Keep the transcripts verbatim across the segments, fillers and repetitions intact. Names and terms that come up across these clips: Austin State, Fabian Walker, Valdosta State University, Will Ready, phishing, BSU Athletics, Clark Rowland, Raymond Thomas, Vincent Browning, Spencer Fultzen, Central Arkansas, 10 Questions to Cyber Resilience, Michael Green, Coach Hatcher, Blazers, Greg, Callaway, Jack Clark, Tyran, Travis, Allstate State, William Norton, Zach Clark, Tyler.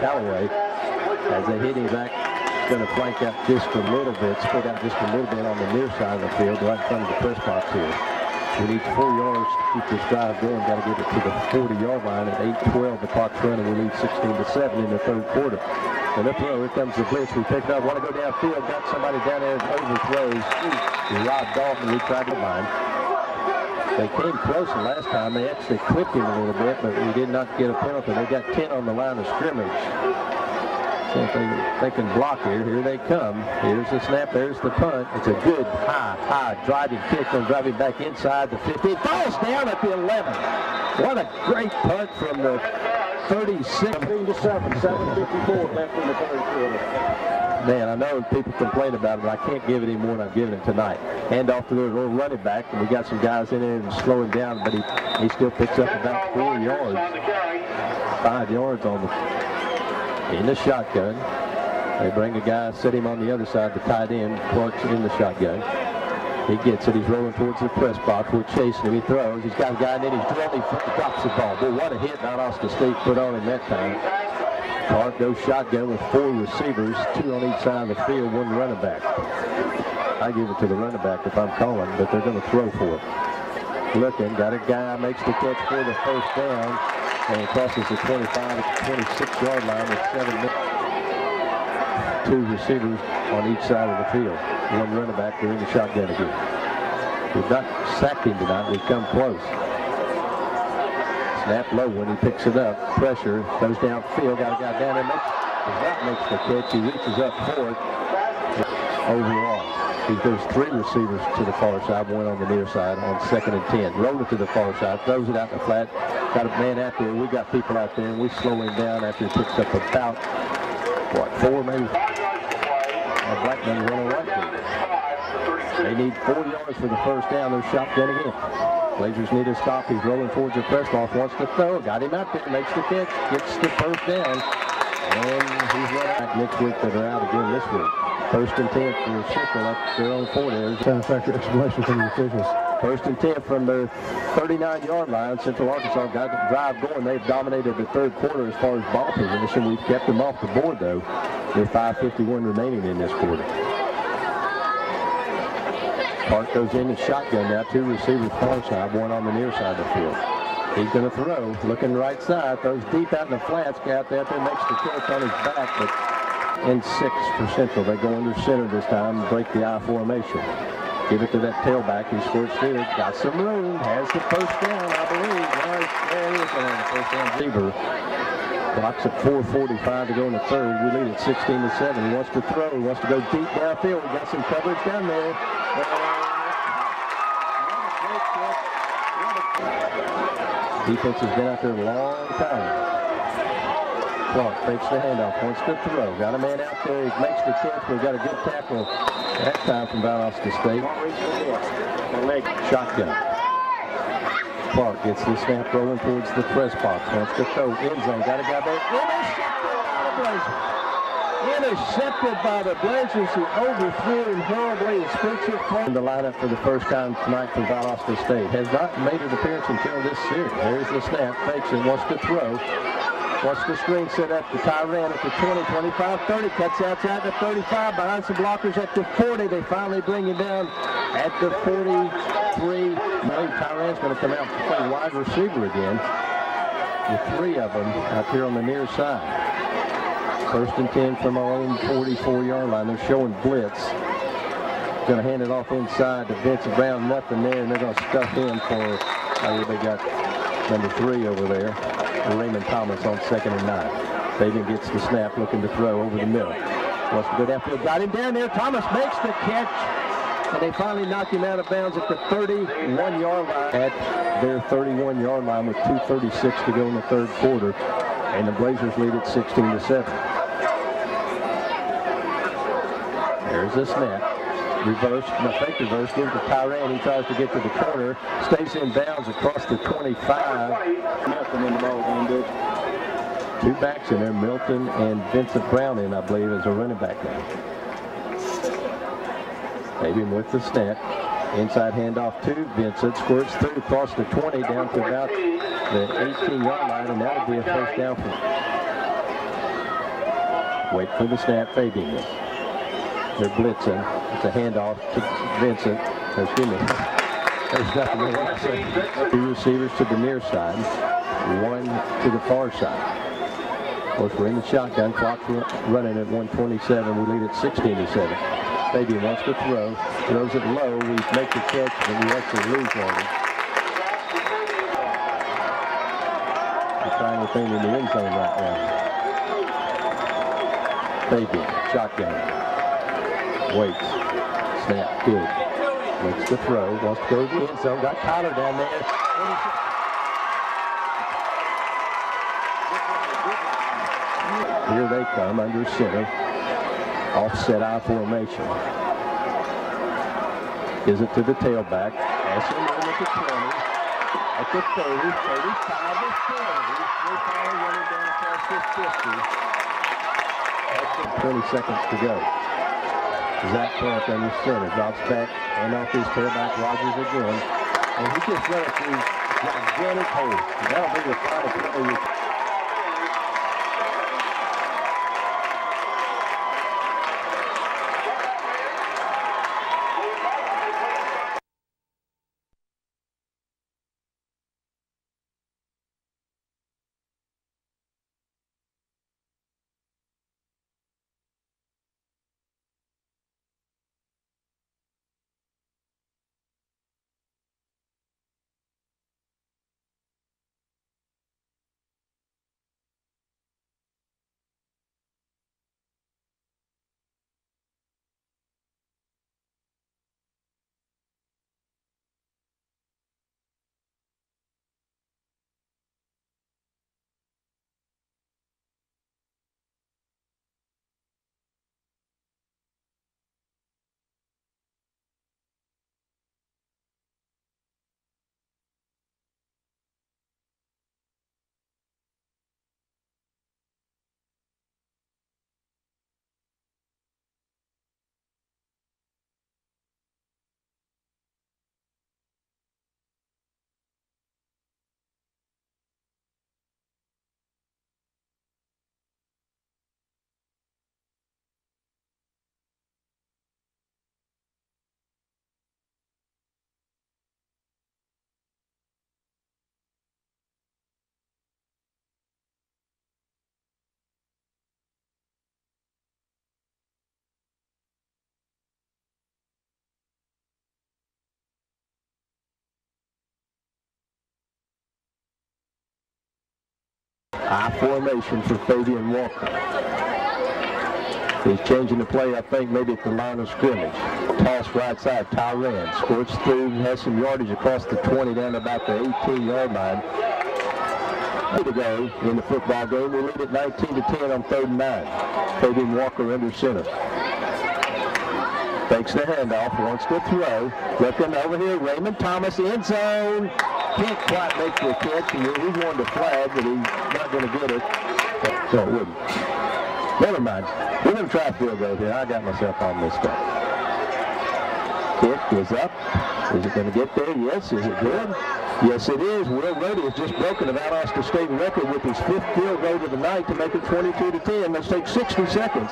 Callaway as they hit him back. Going to flank out just a little bit, split out just a little bit on the near side of the field, right in front of the press box here. We need four yards to keep this drive going. Got to get it to the forty-yard line at eight twelve. The clock's running. We lead sixteen to seven in the third quarter. And up low, here comes the blitz. We pick it up. Want to go downfield. Got somebody down there and overthrows. Rob Dalton, we tried to line. They came close the last time. They actually clipped him a little bit, but we did not get a penalty. They got ten on the line of scrimmage. So if they, they can block here, here they come. Here's the snap. There's the punt. It's a good high, high driving kick. They're driving back inside the fifteen. Falls down at the eleven. What a great punt from the thirty-six. seventeen to seven, seven fifty-four left in the third quarter. Man, I know people complain about it, but I can't give it any more than I'm giving it tonight. Hand off to the little running back, and we got some guys in there and slow him down, but he, he still picks up about four yards. Five yards on the, in the shotgun. They bring the guy, set him on the other side, the tight end, Clark's in the shotgun. He gets it. He's rolling towards the press box. We're chasing him. He throws. He's got a guy in it. He's drilled. He drops the ball. Boy, what a hit not Austin State put on him that time. Clark goes shotgun with four receivers, two on each side of the field, one running back. I give it to the running back if I'm calling, but they're going to throw for it. Looking, got a guy, makes the catch for the first down, and he crosses the twenty-five to twenty-six yard line with seven minutes. Two receivers on each side of the field. One running back, they're in the shotgun again. We've not sacked him tonight, we've come close. Snap low when he picks it up. Pressure, goes downfield, got a guy down there. That makes the catch, he reaches up for it. Overall, he throws three receivers to the far side, one on the near side on second and ten. Rolled it to the far side, throws it out in the flat. Got a man out there, we got people out there, and we slow him down after he picks up about, what, four maybe? Blackman running away. They need four yards for the first down. They're shotgun again. Blazers need a stop. He's rolling towards the press box. Wants to throw. Got him out there. Makes the catch. Gets the first down. And he's running back next week. They're out again this week. First and ten for Schiffer up their own forty. Satisfactory explanation from the officials. First and ten from their thirty-nine yard line. Central Arkansas got the drive going. They've dominated the third quarter as far as ball position. We've kept them off the board, though. There's five fifty-one remaining in this quarter. Clark goes in the shotgun now. Two receivers far side, one on the near side of the field. He's going to throw, looking right side, throws deep out in the flats. Out there, makes the catch on his back, but in six for Central. They go under center this time and break the I formation. Give it to that tailback. He squirts through it. Got some room. Has the first down, I believe. There he is on the first down receiver. Blocks at four forty-five to go in the third. We lead at sixteen to seven. He wants to throw. He wants to go deep downfield. We got some coverage down there. Defense has been out there a long time. Clark fakes the handoff. Wants to throw. Got a man out there. He makes the catch. We've got a good tackle that time from Valdosta State. Shotgun. Clark gets the snap rolling towards the press box. Wants to throw. End zone. Got a guy there. Intercepted by the Blazers. Intercepted by the Blazers who overthrew him horribly. Spencer Fultzen in the lineup for the first time tonight for Valdosta State. Has not made an appearance until this series. There's the snap. Fakes and wants to throw. Wants the screen set up to Tyran at the twenty, twenty-five, thirty. Cuts outside the thirty-five. Behind some blockers at the forty. They finally bring him down at the forty-three. Tyran's going to come out and play wide receiver again. The three of them out here on the near side. First and ten from our own forty-four yard line. They're showing blitz. Going to hand it off inside to Vincent Brown. Nothing there, and they're going to stuff in for, I think they got number three over there, Raymond Thomas on second and nine. Fabian gets the snap, looking to throw over the middle. Wants to go downfield. Got him down there. Thomas makes the catch. And they finally knock him out of bounds at the thirty-one yard line. At their thirty-one yard line with two thirty-six to go in the third quarter. And the Blazers lead at sixteen to seven. There's a snap. Reverse, no fake reverse, gives to Tyran. He tries to get to the corner. Stays in bounds across the twenty-five. Nothing in the ball game, dude. Two backs in there, Milton and Vincent Browning, I believe, is a running back now. Fabian with the snap. Inside handoff to Vincent. Squirts through across the twenty down to about the eighteen yard line, and that'll be a first down for Wait for the snap, Fabian. They're blitzing. It's a handoff to Vincent. Excuse me. There's nothing really to say. Two receivers to the near side, one to the far side. Of course, we're in the shotgun. Clock's running at one twenty-seven. We lead at sixteen to seven. Fabian wants to throw. Throws it low. We make the catch, and we actually lose on him. Trying to thing in the end zone right now. Fabian, shotgun. Waits. Snap, good. Makes the throw. Wants to go to the end zone. Got Tyler down there. Here they come under center. Offset eye formation. Gives it to the tailback. At the thirty, thirty-five, thirty. Running down past his fifty. twenty seconds to go. Zach Clark under center, drops back and off his tailback, Rogers again. And he just let it through gigantic holes. That'll be the final play. Eye formation for Fabian Walker. He's changing the play, I think, maybe at the line of scrimmage. Toss right side, Tyran. Squirts through, has some yardage across the twenty, down about the eighteen-yard line. Two to go in the football game. We lead at nineteen to ten on third and nine. Fabian Walker under center. Takes the handoff, wants to throw. Looking over here, Raymond Thomas, end zone. Can't quite make the catch, and he wanted to flag, but he's not going to get it. So it wouldn't. Never mind. We're going to try field goal here. I got myself on this one. Kick is up. Is it going to get there? Yes. Is it good? Yes, it is. Will Ready has just broken an Allstate State record with his fifth field goal of the night to make it twenty-two to ten. Let's take sixty seconds.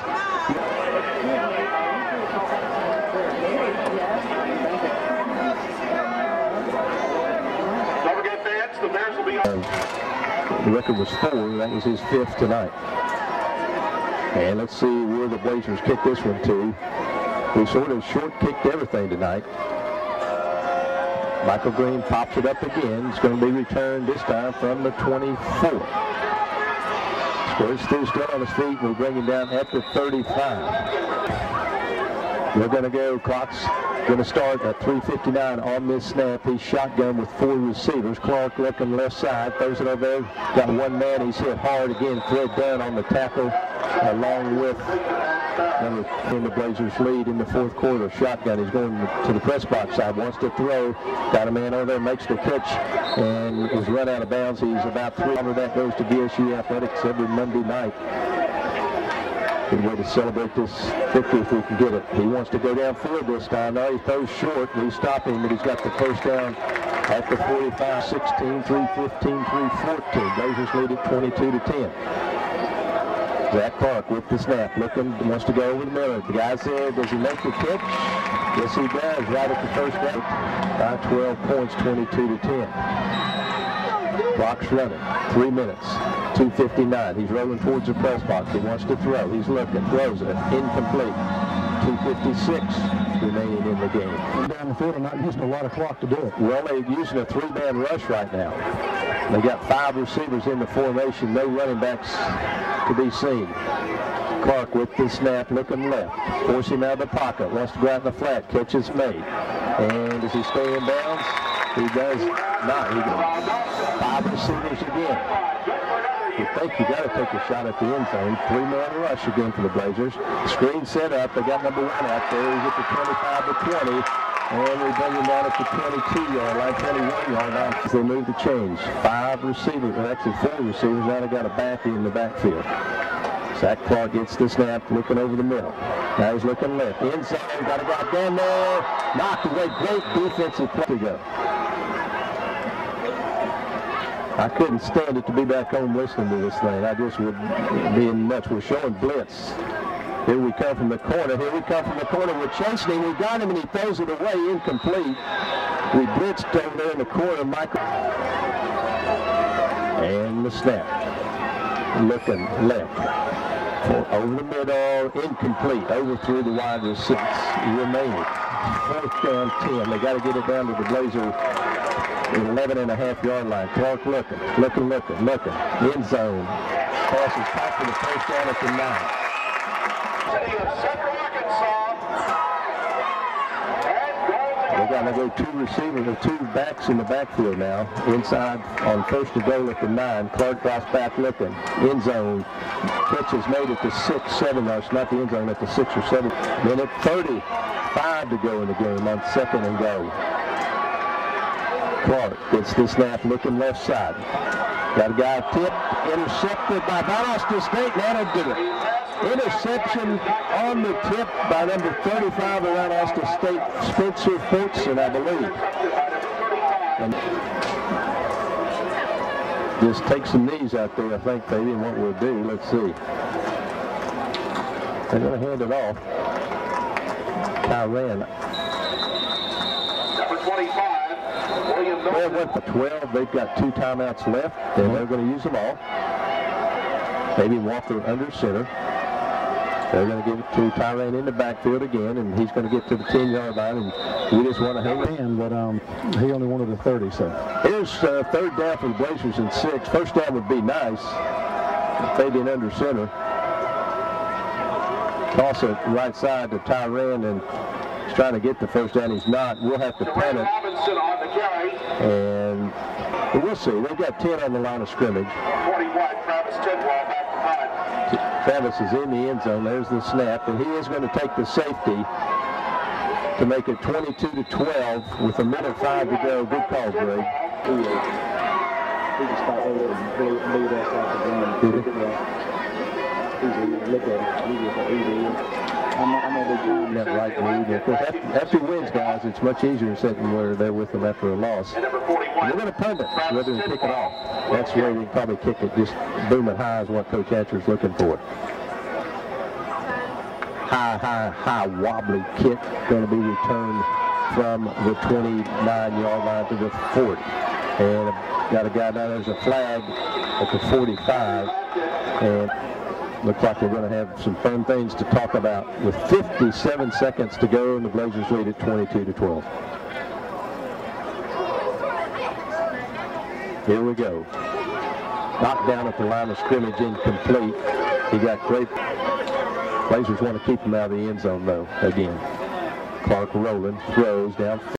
The record was four. That was his fifth tonight. And let's see where the Blazers kick this one to. We sort of short-kicked everything tonight. Michael Green pops it up again. It's going to be returned this time from the twenty-four. Squares through, still on his feet. We'll bring him down at the thirty-five. We're going to go. Clock's going to start at three fifty-nine on this snap. He's shotgun with four receivers. Clark looking left side. Throws it over there. Got one man. He's hit hard again. Thread down on the tackle along with number ten, the Blazers lead in the fourth quarter. Shotgun. He's going to the press box side. Wants to throw. Got a man over there. Makes the catch and is run out of bounds. He's about three. Under that goes to B S U Athletics every Monday night. Good way to celebrate this victory if we can get it. He wants to go downfield this time. Now he throws short. We stop him, but he's got the first down at the forty-five, sixteen, three fifteen, three fourteen. Blazers lead at twenty-two to ten. Jack Clark with the snap, looking, wants to go over the middle. The guy said, does he make the kick? Yes, he does, right at the first down. By twelve points, twenty-two to ten. Clock's running, three minutes, two fifty-nine. He's rolling towards the press box. He wants to throw. He's looking, throws it, incomplete. two fifty-six remaining in the game. And down the field, not using a lot of clock to do it. Well, they're using a three-man rush right now. They got five receivers in the formation, no running backs to be seen. Clark with the snap, looking left, forcing out of the pocket, wants to go out in the flat, catch is made. And does he stay in bounds? He does not. He goes five receivers again. You think you got to take a shot at the end zone. Three-man rush again for the Blazers. Screen set up, they got number one out there. He's at the twenty-five to twenty. And we bring him out at the twenty-two yard line, twenty-one yard line. They move the change. Five receivers, actually four receivers. Now they got a backy in the backfield. Zach Clark gets the snap, looking over the middle. Now he's looking left. Inside, got a guy down there. Knocked away. Great defensive play to go. I couldn't stand it to be back home listening to this thing. I just would be in much. We're showing blitz. Here we come from the corner. Here we come from the corner. We're chasing him. We got him, and he throws it away, incomplete. We blitzed over there in the corner, Michael. And the snap. Looking left. Over the middle, incomplete. Over through the wide receiver. Remaining. Fourth down, ten. They got to get it down to the Blazer. eleven and a half yard line. Clark looking, looking, looking, looking. End zone. Passes back for the first down at the nine. Central Arkansas. They got to go two receivers or two backs in the backfield now. Inside on first to goal at the nine. Clark drops back looking. End zone. Catch is made at the six, seven. No, it's not the end zone, at the six or seven. Minute thirty-five to go in the game on second and goal. Clark gets the snap looking left side. Got a guy tipped, intercepted by Valdosta State. Now they do it. Interception on the tip by number thirty-five around Austin State, Spencer Fultzen, I believe. And just take some knees out there, I think, Fabian, what we'll do. Let's see. They're going to hand it off. Tyran. Number twenty-five, William Norton. They went for twelve. They've got two timeouts left, and they're going to use them all. Fabian Walker under center. They're going to give it to Tyran in the backfield again, and he's going to get to the ten yard line, and we just want to hang on. But um, he only wanted a thirty, so. Here's uh, third down for the Blazers and six. First down would be nice. Fabian under center. Toss it right side to Tyran, and he's trying to get the first down. He's not. We'll have to panic. And we'll see. They've got ten on the line of scrimmage. Travis is in the end zone. There's the snap, and he is going to take the safety to make it twenty-two to twelve with a minute five to go. Good call, Greg. He just thought they would have blew us out the game. Look at it. I'm not, I'm not doing that right move. Of course, after, after he wins, guys, it's much easier sitting where they're with them after a loss. They're going to punt it rather than kick it off. That's where we can probably kick it. Just boom it high is what Coach Hatcher is looking for. High, high, high wobbly kick going to be returned from the twenty-nine yard line to the forty. And got a guy down there. There's a flag at the forty-five. And looks like we're going to have some fun things to talk about with fifty-seven seconds to go, and the Blazers lead at twenty-two to twelve. Here we go. Knocked down at the line of scrimmage, incomplete. He got great. Blazers want to keep him out of the end zone, though, again. Clark Rowland throws down.